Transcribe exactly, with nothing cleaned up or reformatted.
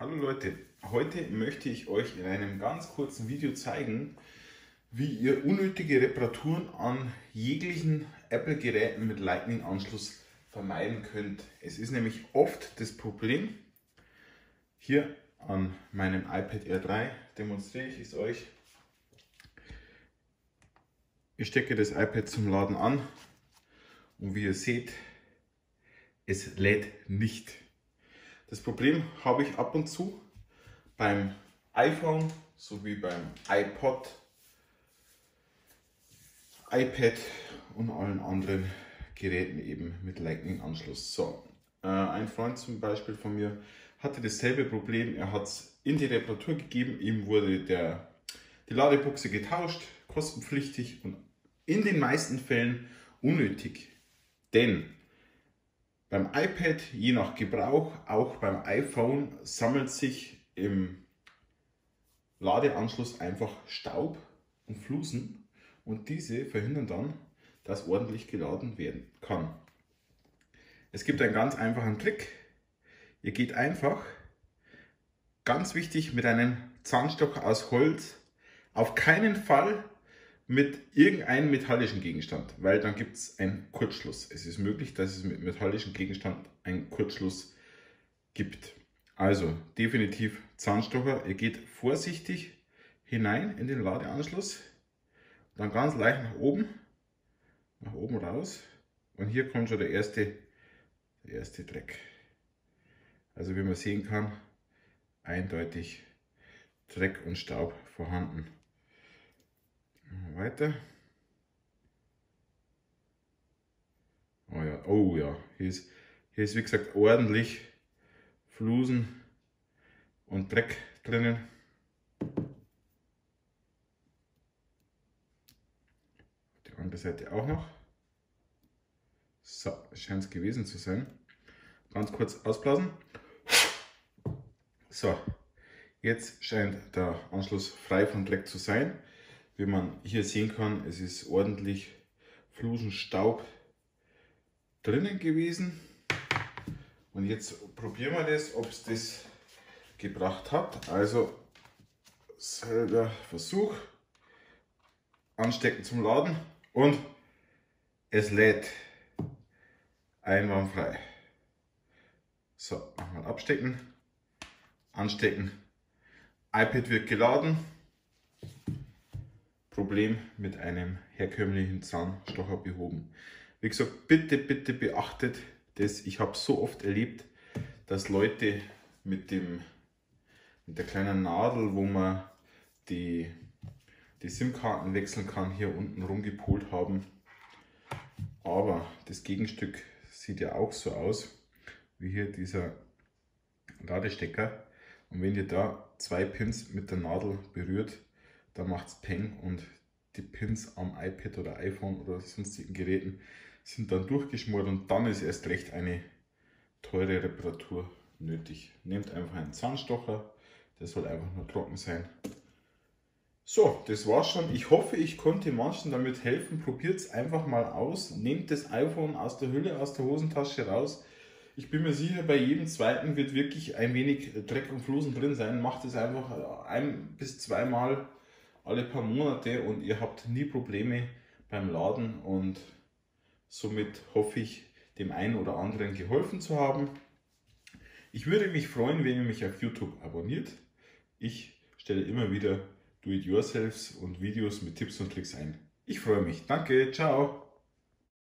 Hallo Leute, heute möchte ich euch in einem ganz kurzen Video zeigen, wie ihr unnötige Reparaturen an jeglichen Apple-Geräten mit Lightning-Anschluss vermeiden könnt. Es ist nämlich oft das Problem, hier an meinem iPad Air drei demonstriere ich es euch. Ich stecke das iPad zum Laden an und wie ihr seht, es lädt nicht. Das Problem habe ich ab und zu beim iPhone sowie beim iPod, iPad und allen anderen Geräten eben mit Lightning-Anschluss. So, äh, ein Freund zum Beispiel von mir hatte dasselbe Problem. Er hat es in die Reparatur gegeben, ihm wurde der, die Ladebuchse getauscht, kostenpflichtig und in den meisten Fällen unnötig, denn beim iPad, je nach Gebrauch, auch beim iPhone, sammelt sich im Ladeanschluss einfach Staub und Flusen und diese verhindern dann, dass ordentlich geladen werden kann. Es gibt einen ganz einfachen Trick. Ihr geht einfach, ganz wichtig, mit einem Zahnstock aus Holz, auf keinen Fall mit irgendeinem metallischen Gegenstand, weil dann gibt es einen Kurzschluss. Es ist möglich, dass es mit metallischem Gegenstand einen Kurzschluss gibt. Also definitiv Zahnstocher. Ihr geht vorsichtig hinein in den Ladeanschluss, dann ganz leicht nach oben, nach oben raus und hier kommt schon der erste, der erste Dreck. Also wie man sehen kann, eindeutig Dreck und Staub vorhanden. Weiter. Oh ja, oh ja. Hier ist, hier ist wie gesagt ordentlich Flusen und Dreck drinnen. Die andere Seite auch noch. So, scheint es gewesen zu sein. Ganz kurz ausblasen. So, jetzt scheint der Anschluss frei von Dreck zu sein. Wie man hier sehen kann, es ist ordentlich Flusenstaub drinnen gewesen. Und jetzt probieren wir das, ob es das gebracht hat. Also selber Versuch, anstecken zum Laden und es lädt einwandfrei. So, nochmal abstecken, anstecken, iPad wird geladen. Problem mit einem herkömmlichen Zahnstocher behoben. Wie gesagt, bitte, bitte beachtet das. Ich habe so oft erlebt, dass Leute mit, dem, mit der kleinen Nadel, wo man die, die SIM-Karten wechseln kann, hier unten rumgepolt haben. Aber das Gegenstück sieht ja auch so aus, wie hier dieser Ladestecker. Und wenn ihr da zwei Pins mit der Nadel berührt, da macht es Peng und die Pins am iPad oder iPhone oder sonstigen Geräten sind dann durchgeschmort und dann ist erst recht eine teure Reparatur nötig. Nehmt einfach einen Zahnstocher, der soll einfach nur trocken sein. So, das war's schon. Ich hoffe, ich konnte manchen damit helfen. Probiert es einfach mal aus. Nehmt das iPhone aus der Hülle, aus der Hosentasche raus. Ich bin mir sicher, bei jedem zweiten wird wirklich ein wenig Dreck und Flusen drin sein. Macht es einfach ein bis zweimal alle paar Monate und ihr habt nie Probleme beim Laden und somit hoffe ich, dem einen oder anderen geholfen zu haben. Ich würde mich freuen, wenn ihr mich auf YouTube abonniert. Ich stelle immer wieder Do-it-yourselfs und Videos mit Tipps und Tricks ein. Ich freue mich. Danke, ciao!